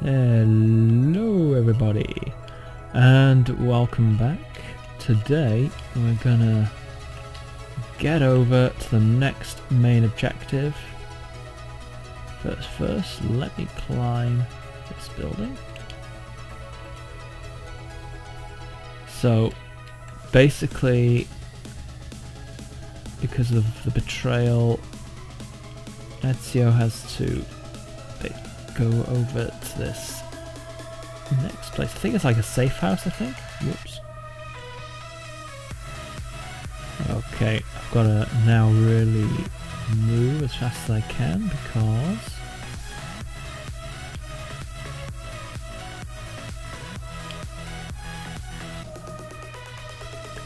Hello everybody and welcome back. Today we're gonna get over to the next main objective. First let me climb this building. So basically because of the betrayal, Ezio has to go over to this next place. I think it's like a safe house, I think. Whoops. Okay, I've got to now really move as fast as I can because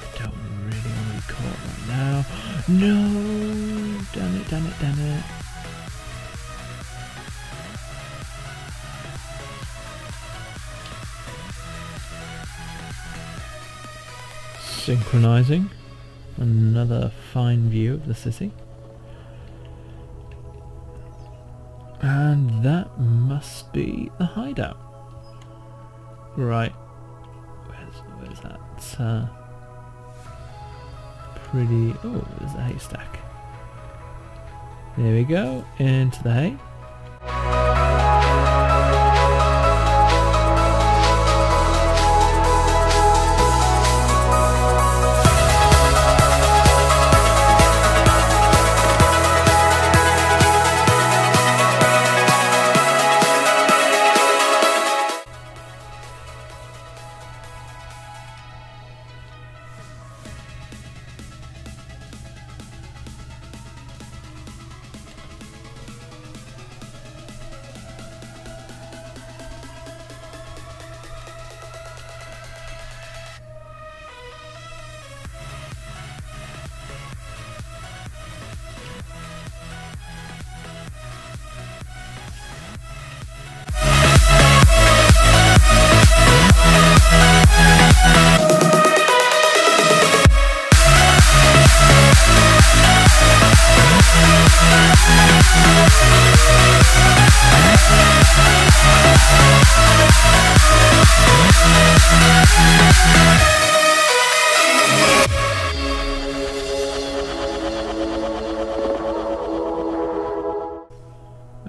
I don't really want to be caught right now. No! Damn it, damn it, damn it. Synchronizing. Another fine view of the city. And that must be the hideout. Right. Where's that? Pretty... Oh, there's a haystack. There we go. Into the hay.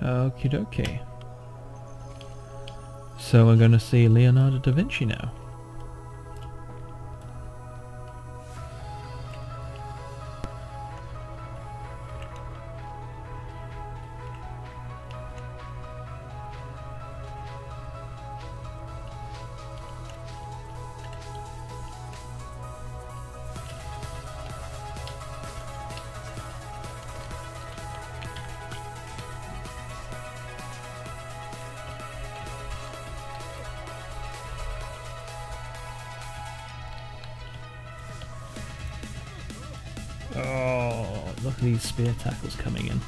Okie dokie. So we're going to see Leonardo da Vinci now. Oh, look at these spear tackles coming in.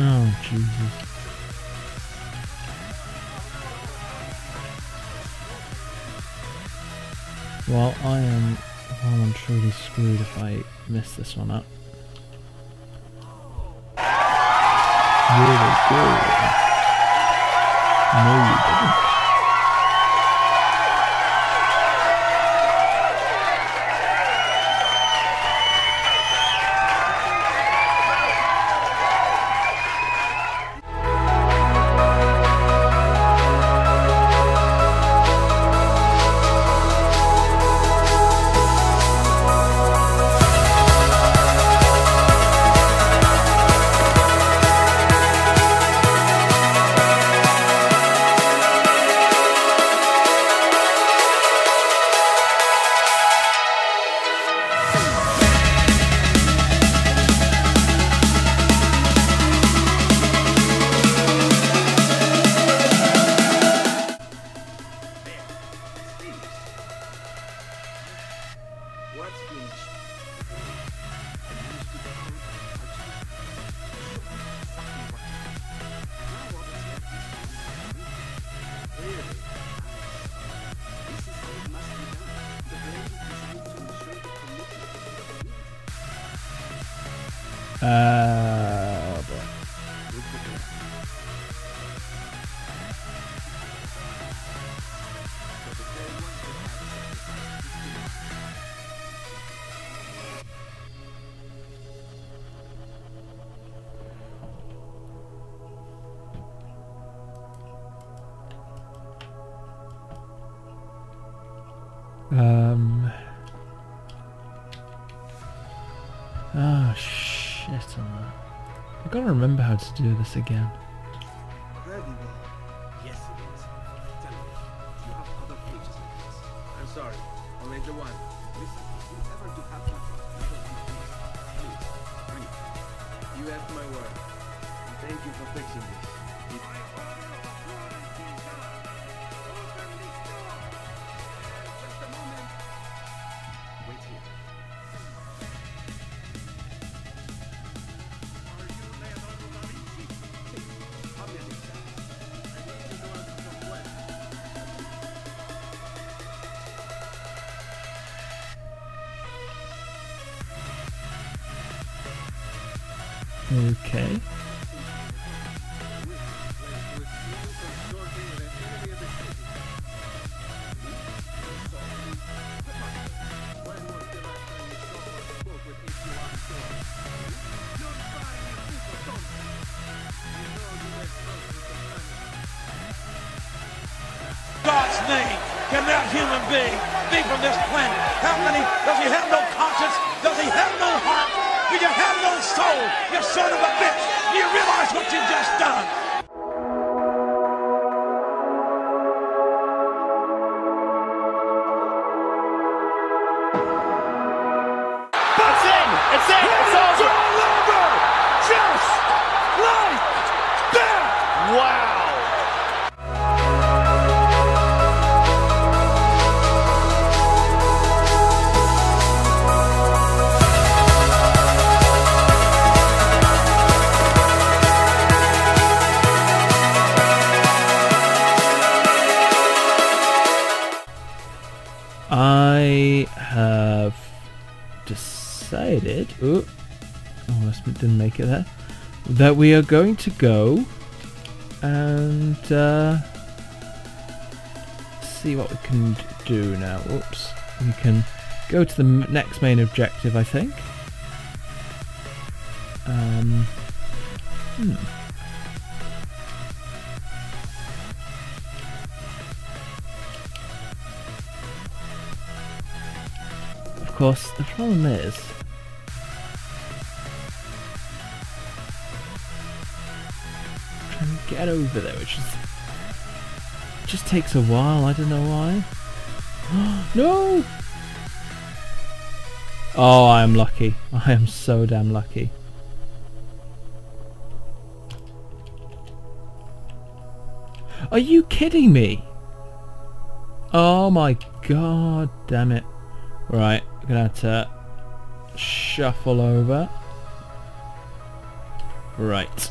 Oh, Jesus. Well, I'm truly screwed if I mess this one up. Really good. No, you didn't. Oh shit on that. I gotta remember how to do this again. Very well. Yes it is. Tell me, do you have other pages like this? I'm sorry, only the one. Listen, if you ever do have nothing, please, read. You have my word. And thank you for fixing this. Okay. God's name, can that human being be from this planet? How many? Does he have no conscience? Does he have no heart? Do you have no soul, you son of a bitch? Do you realize what you've just done? Decided, ooh, almost didn't make it there, that we are going to go and see what we can do now. Oops, we can go to the next main objective, I think. Of course, the problem is trying to get over there, which is just takes a while. I don't know why. No! Oh, I am lucky. I am so damn lucky. Are you kidding me? Oh my god, damn it! Right. I'm gonna have to shuffle over. Right.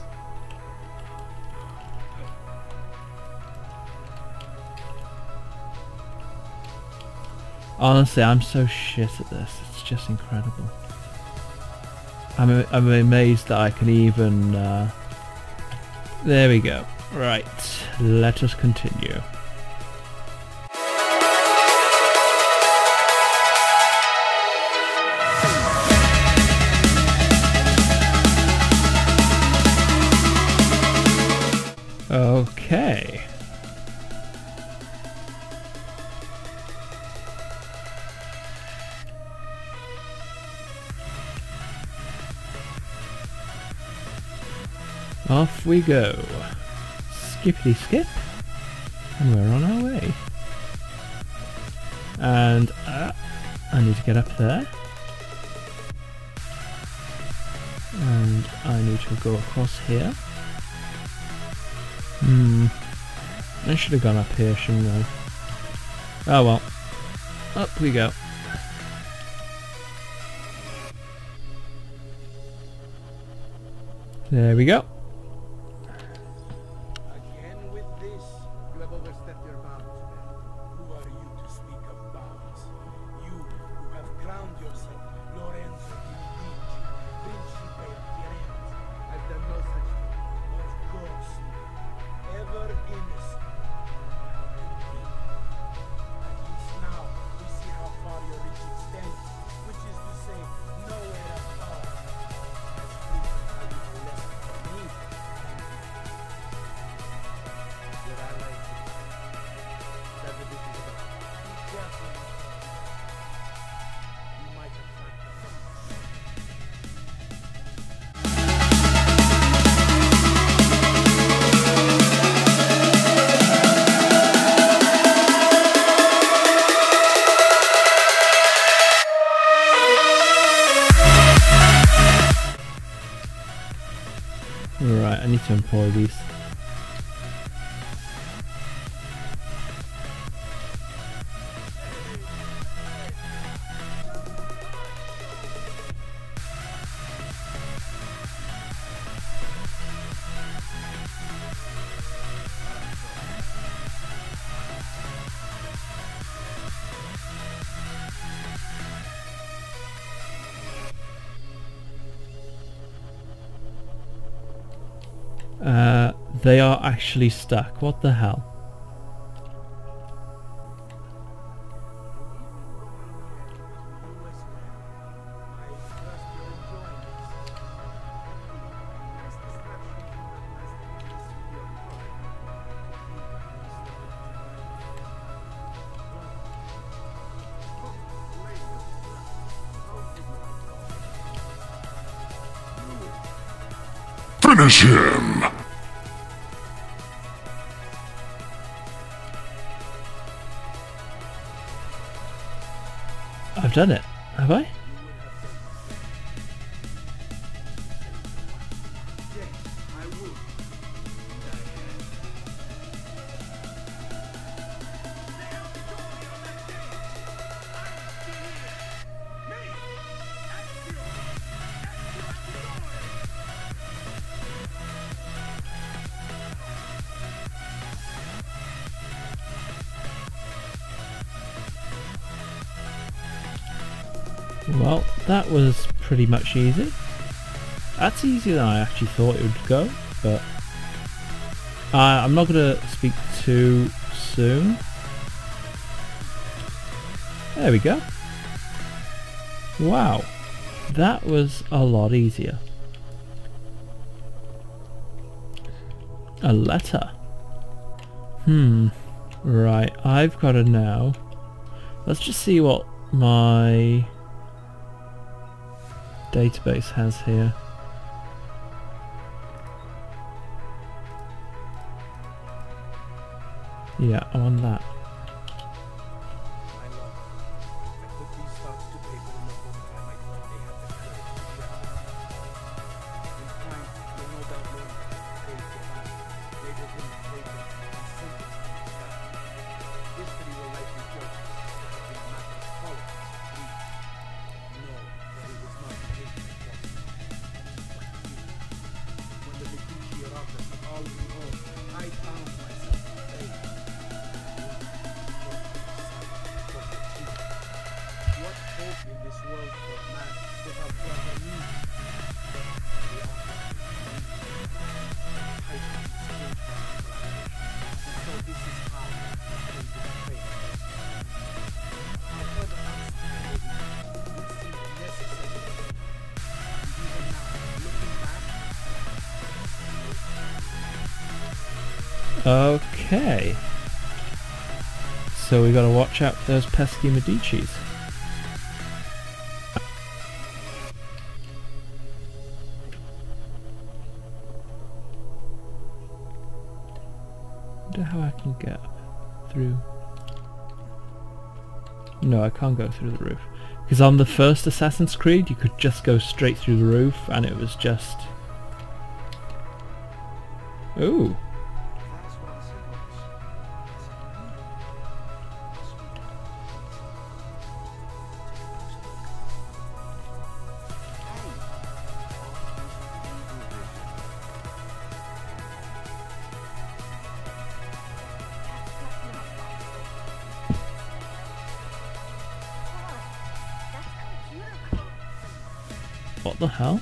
Honestly, I'm so shit at this. It's just incredible. I'm amazed that I can even... There we go. Right. Let us continue. Okay. Off we go. Skippity skip. And we're on our way. And I need to get up there. And I need to go across here. I should have gone up here, shouldn't I? Oh well. Up we go. There we go. Again with this, you have overstepped your bounds, man. Who are you to speak of bounds? You who have crowned yourself Lorenzo di Principe of Firenze. I've done no such thing. Of course, ever innocent. At least now we see how far your reach extends, which is to say, nowhere at all. Alright, I need to employ these. They are actually stuck. What the hell? Finish him! I've done it, have I? Well, that was pretty much easy. That's easier than I actually thought it would go, but I'm not going to speak too soon. There we go. Wow, that was a lot easier. A letter. Right, I've got to now. Let's just see what my database has here. Yeah, I'm on that. Okay, so we gotta watch out for those pesky Medicis. I wonder how I can get through. No, I can't go through the roof, because on the first Assassin's Creed you could just go straight through the roof and it was just... Ooh! What the hell?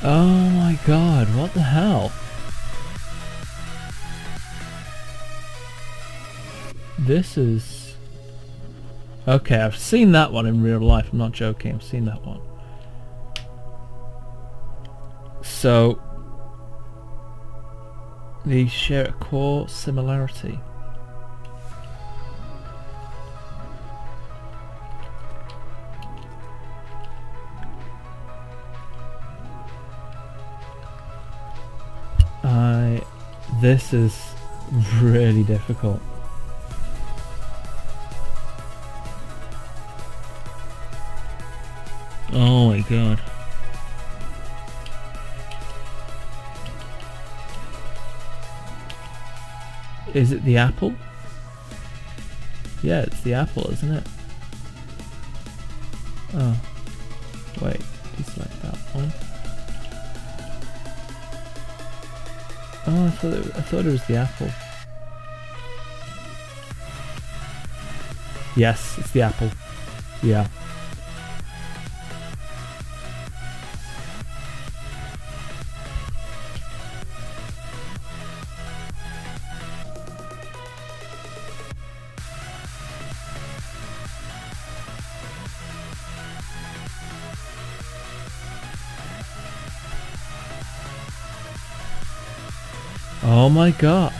Oh my god, what the hell? This is... Okay, I've seen that one in real life, I'm not joking, I've seen that one. So... these share a core similarity. This is really difficult. Oh my god. Is it the apple? Yeah, it's the apple, isn't it? Oh. Wait, deselect that one. Oh, I thought it was the apple. Yes, it's the apple. Yeah. Oh my god.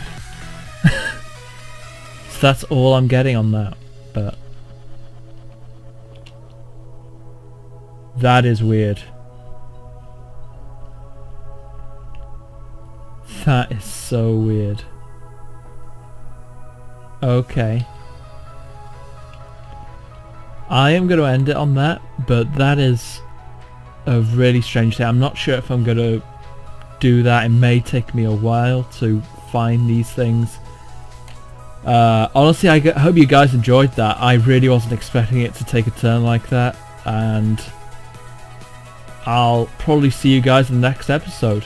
So that's all I'm getting on that, but that is weird. That is so weird. Okay. I am going to end it on that, but that is a really strange thing. I'm not sure if I'm going to do that. It may take me a while to find these things. Honestly, I hope you guys enjoyed that. I really wasn't expecting it to take a turn like that, and I'll probably see you guys in the next episode.